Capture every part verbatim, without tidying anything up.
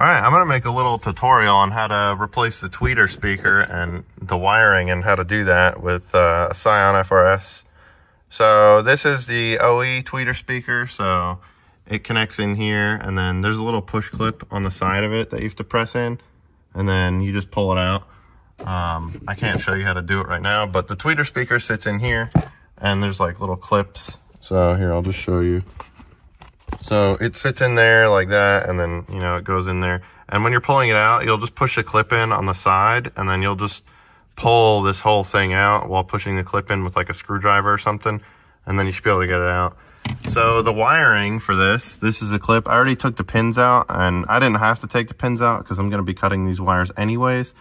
All right, I'm gonna make a little tutorial on how to replace the tweeter speaker and the wiring and how to do that with uh, a Scion F R S. So this is the O E tweeter speaker. So it connects in here, and then there's a little push clip on the side of it that you have to press in, and then you just pull it out. Um, I can't show you how to do it right now, but the tweeter speaker sits in here and there's like little clips. So here, I'll just show you. So it sits in there like that, and then, you know, it goes in there. And when you're pulling it out, you'll just push the clip in on the side, and then you'll just pull this whole thing out while pushing the clip in with like a screwdriver or something, and then you should be able to get it out. So the wiring for this, this is the clip. I already took the pins out, and I didn't have to take the pins out because I'm going to be cutting these wires anyways.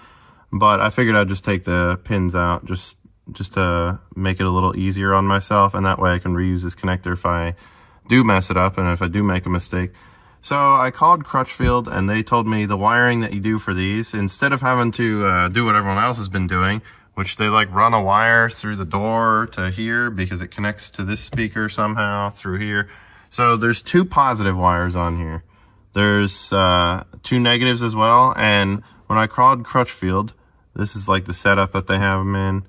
But I figured I'd just take the pins out just, just to make it a little easier on myself, and that way I can reuse this connector if I do mess it up and if I do make a mistake. So I called Crutchfield, and they told me the wiring that you do for these, instead of having to uh, do what everyone else has been doing, which they like run a wire through the door to here because it connects to this speaker somehow through here. So there's two positive wires on here. There's uh, two negatives as well. And when I called Crutchfield, this is like the setup that they have them in.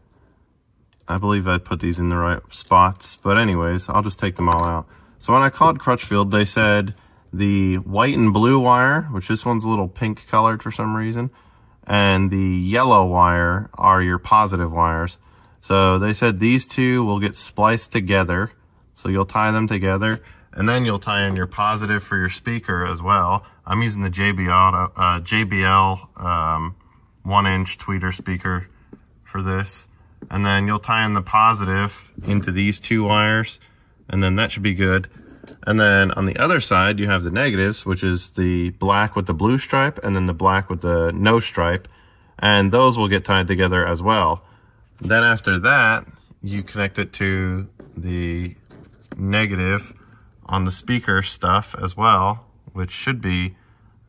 I believe I put these in the right spots, but anyways, I'll just take them all out. So when I called Crutchfield, they said the white and blue wire, which this one's a little pink colored for some reason, and the yellow wire are your positive wires. So they said these two will get spliced together. So you'll tie them together, and then you'll tie in your positive for your speaker as well. I'm using the J B L, uh, J B L um, one inch tweeter speaker for this. And then you'll tie in the positive into these two wires, and then that should be good. And then on the other side, you have the negatives, which is the black with the blue stripe, and then the black with the no stripe, and those will get tied together as well. Then after that, you connect it to the negative on the speaker stuff as well, which should be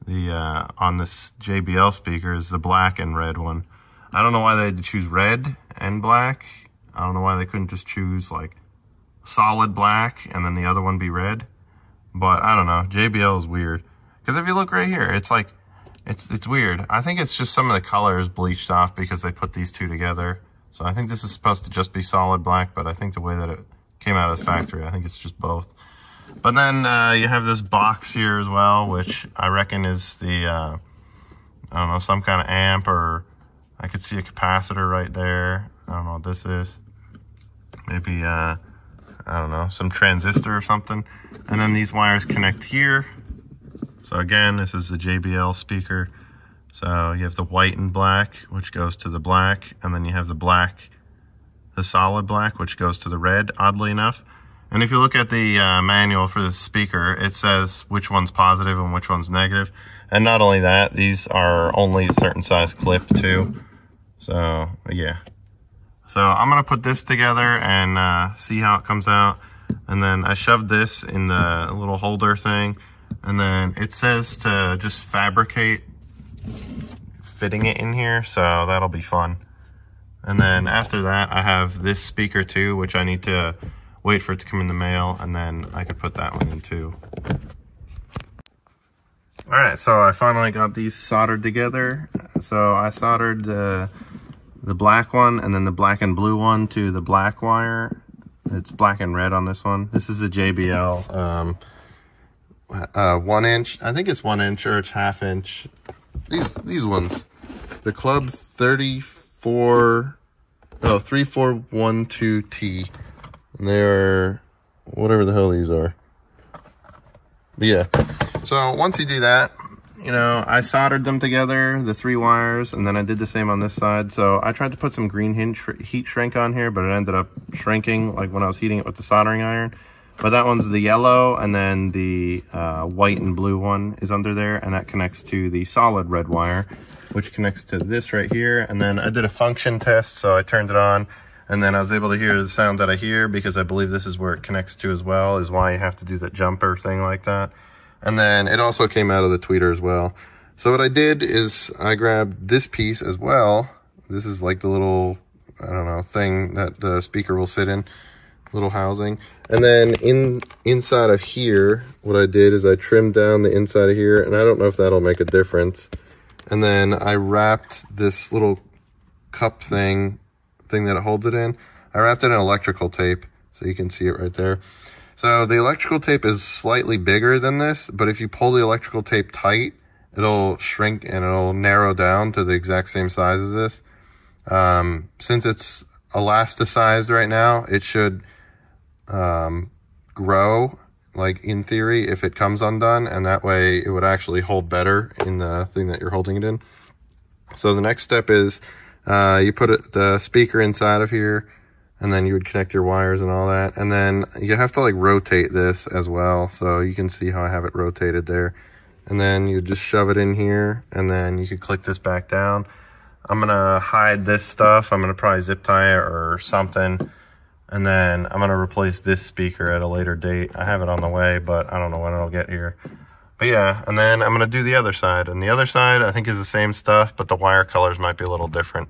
the uh, on this J B L speaker is the black and red one. I don't know why they had to choose red and black. I don't know why they couldn't just choose like solid black and then the other one be red, but I don't know. J B L is weird, because if you look right here, it's like it's it's weird. I think it's just some of the colors bleached off because they put these two together. So I think this is supposed to just be solid black, but I think the way that it came out of the factory, I think it's just both. But then uh, you have this box here as well, which I reckon is the uh, I don't know, some kind of amp, or I could see a capacitor right there. I don't know what this is. Maybe uh I don't know, some transistor or something. And then these wires connect here. So again, this is the J B L speaker. So you have the white and black, which goes to the black. And then you have the black, the solid black, which goes to the red, oddly enough. And if you look at the uh, manual for this speaker, it says which one's positive and which one's negative. And not only that, these are only a certain size clip too. So yeah. So I'm gonna put this together and uh, see how it comes out. And then I shoved this in the little holder thing. And then it says to just fabricate fitting it in here. So that'll be fun. And then after that, I have this speaker too, which I need to wait for it to come in the mail. And then I could put that one in too. All right, so I finally got these soldered together. So I soldered the uh, the black one and then the black and blue one to the black wire. It's black and red on this one. This is the J B L um, uh, one inch. I think it's one inch or it's half inch. These these ones, the Club thirty-four, oh, three four one two T. And they are whatever the hell these are. But yeah. So once you do that, you know, I soldered them together, the three wires, and then I did the same on this side. So I tried to put some green heat shrink on here, but it ended up shrinking like when I was heating it with the soldering iron. But that one's the yellow, and then the uh, white and blue one is under there, and that connects to the solid red wire, which connects to this right here. And then I did a function test, so I turned it on, and then I was able to hear the sound that I hear, because I believe this is where it connects to as well, is why you have to do that jumper thing like that. And then it also came out of the tweeter as well. So what I did is I grabbed this piece as well. This is like the little, I don't know, thing that the speaker will sit in. little housing. And then in inside of here, what I did is I trimmed down the inside of here, and I don't know if that'll make a difference. And then I wrapped this little cup thing, thing that it holds it in. I wrapped it in electrical tape, so you can see it right there. So the electrical tape is slightly bigger than this, but if you pull the electrical tape tight, it'll shrink and it'll narrow down to the exact same size as this. Um, since it's elasticized right now, it should um, grow, like in theory, if it comes undone, and that way it would actually hold better in the thing that you're holding it in. So the next step is uh, you put it, the speaker inside of here, and then you would connect your wires and all that. And then you have to like rotate this as well. So you can see how I have it rotated there. And then you just shove it in here, and then you could click this back down. I'm gonna hide this stuff. I'm gonna probably zip tie it or something. And then I'm gonna replace this speaker at a later date. I have it on the way, but I don't know when it'll get here. But yeah, and then I'm gonna do the other side. And the other side I think is the same stuff, but the wire colors might be a little different.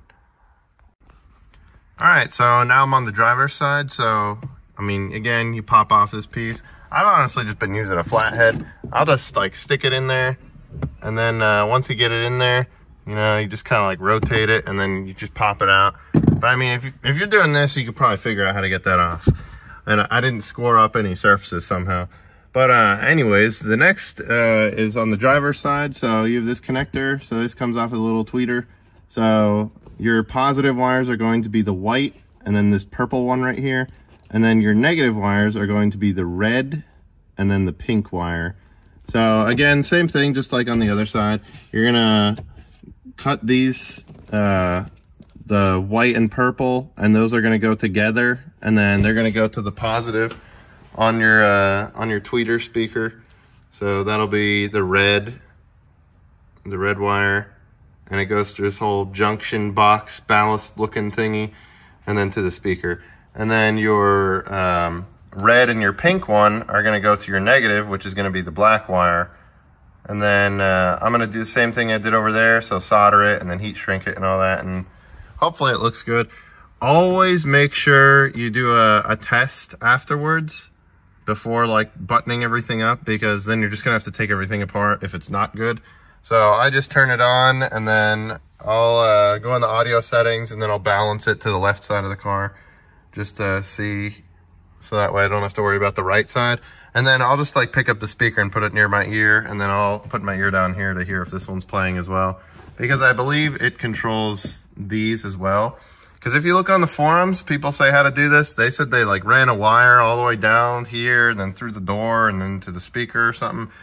All right, so now I'm on the driver's side. So, I mean, again, you pop off this piece. I've honestly just been using a flathead. I'll just like stick it in there. And then uh, once you get it in there, you know, you just kind of like rotate it, and then you just pop it out. But I mean, if, you, if you're doing this, you could probably figure out how to get that off. And I didn't score up any surfaces somehow. But uh, anyways, the next uh, is on the driver's side. So you have this connector. So this comes off of a little tweeter. So your positive wires are going to be the white, and then this purple one right here. And then your negative wires are going to be the red, and then the pink wire. So again, same thing, just like on the other side. You're gonna cut these, uh, the white and purple, and those are going to go together, and then they're going to go to the positive on your uh, on your tweeter speaker. So that'll be the red, the red wire, and it goes through this whole junction box ballast looking thingy, and then to the speaker. And then your um, red and your pink one are going to go to your negative, which is going to be the black wire. And then uh, I'm going to do the same thing I did over there. So solder it and then heat shrink it and all that. And hopefully it looks good. Always make sure you do a, a test afterwards before like buttoning everything up, because then you're just going to have to take everything apart if it's not good. So I just turn it on, and then I'll uh, go in the audio settings, and then I'll balance it to the left side of the car just to see. So that way I don't have to worry about the right side. And then I'll just like pick up the speaker and put it near my ear, and then I'll put my ear down here to hear if this one's playing as well, because I believe it controls these as well. Because if you look on the forums, people say how to do this. They said they like ran a wire all the way down here and then through the door and then to the speaker or something.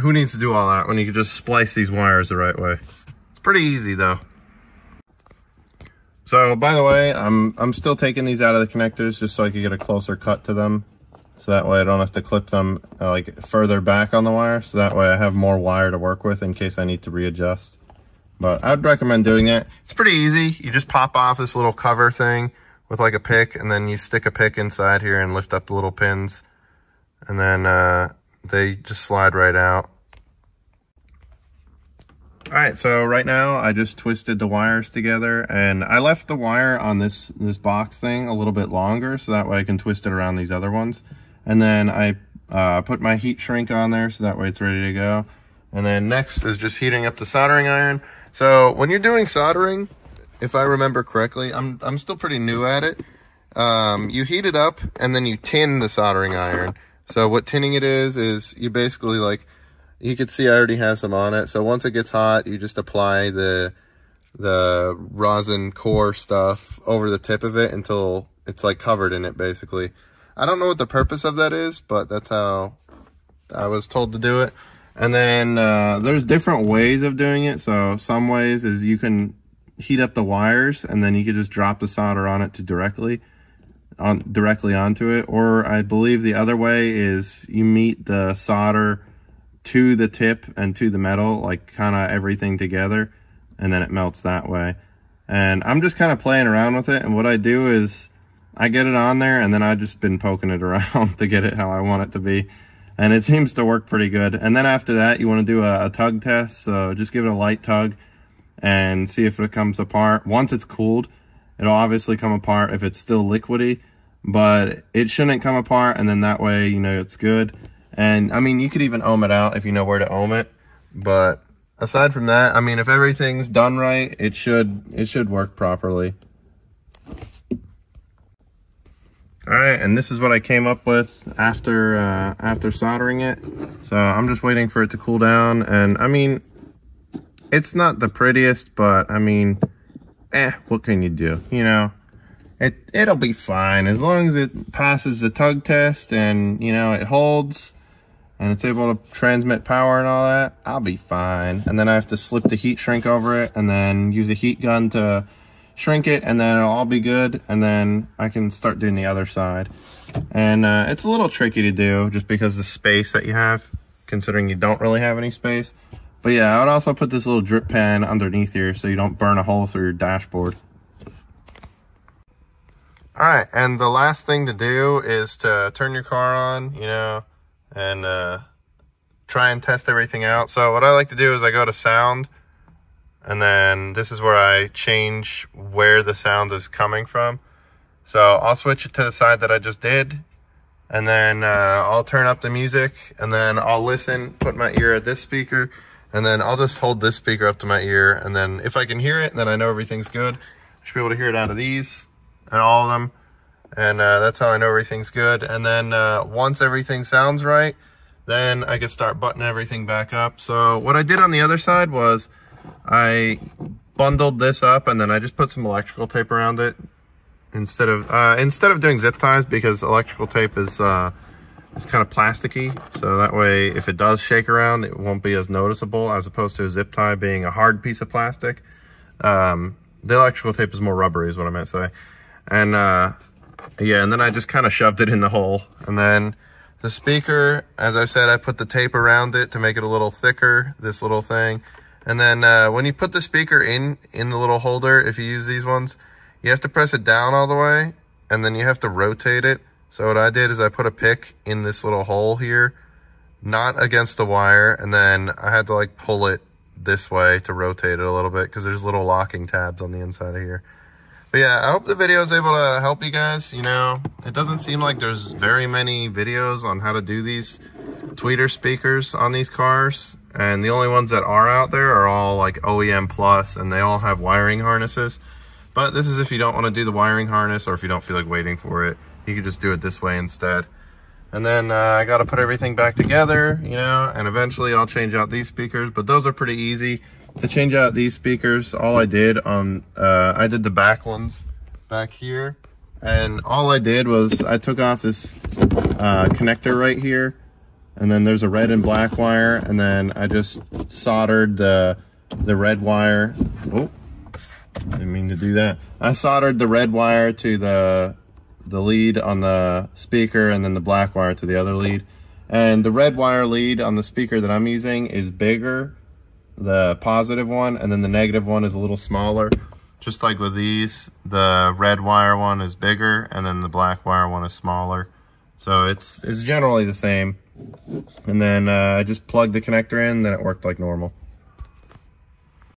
Who needs to do all that when you can just splice these wires the right way? It's pretty easy though. So by the way, I'm, I'm still taking these out of the connectors just so I can get a closer cut to them. So that way I don't have to clip them uh, like further back on the wire. So that way I have more wire to work with in case I need to readjust. But I would recommend doing that. It's pretty easy. You just pop off this little cover thing with like a pick, and then you stick a pick inside here and lift up the little pins. And then uh, they just slide right out. All right, so right now I just twisted the wires together, and I left the wire on this, this box thing a little bit longer so that way I can twist it around these other ones. And then I uh, put my heat shrink on there so that way it's ready to go. And then next is just heating up the soldering iron. So when you're doing soldering, if I remember correctly, I'm, I'm still pretty new at it. Um, you heat it up and then you tin the soldering iron. So what tinning it is, is you basically like, you can see I already have some on it. So once it gets hot, you just apply the the rosin core stuff over the tip of it until it's like covered in it, basically. I don't know what the purpose of that is, but that's how I was told to do it. And then uh, there's different ways of doing it. So some ways is you can heat up the wires and then you can just drop the solder on it to directly on directly onto it. Or I believe the other way is you meet the solder to the tip and to the metal, like kind of everything together, and then it melts that way. And I'm just kind of playing around with it, and what I do is I get it on there and then I've just been poking it around to get it how I want it to be, and it seems to work pretty good. And then after that you want to do a, a tug test, so just give it a light tug and see if it comes apart. Once it's cooled, it'll obviously come apart. If it's still liquidy, but it shouldn't come apart, and then that way, you know, it's good. And I mean, you could even ohm it out if you know where to ohm it, but aside from that, I mean, if everything's done right, it should it should work properly. All right, and this is what I came up with after uh, after soldering it. So I'm just waiting for it to cool down, and I mean, it's not the prettiest, but I mean, eh, what can you do? You know, it it'll be fine as long as it passes the tug test and, you know, it holds and it's able to transmit power and all that. I'll be fine. And then I have to slip the heat shrink over it and then use a heat gun to shrink it, and then it'll all be good, and then I can start doing the other side. And uh, it's a little tricky to do just because of the space that you have, considering you don't really have any space. But yeah, I would also put this little drip pan underneath here so you don't burn a hole through your dashboard. All right, and the last thing to do is to turn your car on, you know, and uh, try and test everything out. So what I like to do is I go to sound, and then this is where I change where the sound is coming from. So I'll switch it to the side that I just did, and then uh, I'll turn up the music, and then I'll listen, put my ear at this speaker, and then I'll just hold this speaker up to my ear, and then if I can hear it, then I know everything's good. I should be able to hear it out of these and all of them, and uh, that's how I know everything's good. And then uh, once everything sounds right, then I can start buttoning everything back up. So what I did on the other side was I bundled this up, and then I just put some electrical tape around it instead of uh, instead of doing zip ties, because electrical tape is uh, it's kind of plasticky, so that way if it does shake around, it won't be as noticeable, as opposed to a zip tie being a hard piece of plastic. Um, the electrical tape is more rubbery is what I meant to say. And uh, yeah, and then I just kind of shoved it in the hole. And then the speaker, as I said, I put the tape around it to make it a little thicker, this little thing. And then uh, when you put the speaker in, in the little holder, if you use these ones, you have to press it down all the way, and then you have to rotate it. So what I did is I put a pick in this little hole here, not against the wire, and then I had to like pull it this way to rotate it a little bit, because there's little locking tabs on the inside of here. But yeah, I hope the video is able to help you guys. You know, it doesn't seem like there's very many videos on how to do these tweeter speakers on these cars, and the only ones that are out there are all like O E M Plus, and they all have wiring harnesses. But this is if you don't want to do the wiring harness, or if you don't feel like waiting for it, you could just do it this way instead. And then uh, I got to put everything back together, you know, and eventually I'll change out these speakers, but those are pretty easy. To change out these speakers, all I did on, uh, I did the back ones back here, and all I did was I took off this uh, connector right here, and then there's a red and black wire, and then I just soldered the, the red wire. Oh. Didn't mean to do that. I soldered the red wire to the the lead on the speaker, and then the black wire to the other lead. And the red wire lead on the speaker that I'm using is bigger, the positive one, and then the negative one is a little smaller. Just like with these, the red wire one is bigger, and then the black wire one is smaller. So it's it's generally the same. And then uh, I just plugged the connector in, then it worked like normal.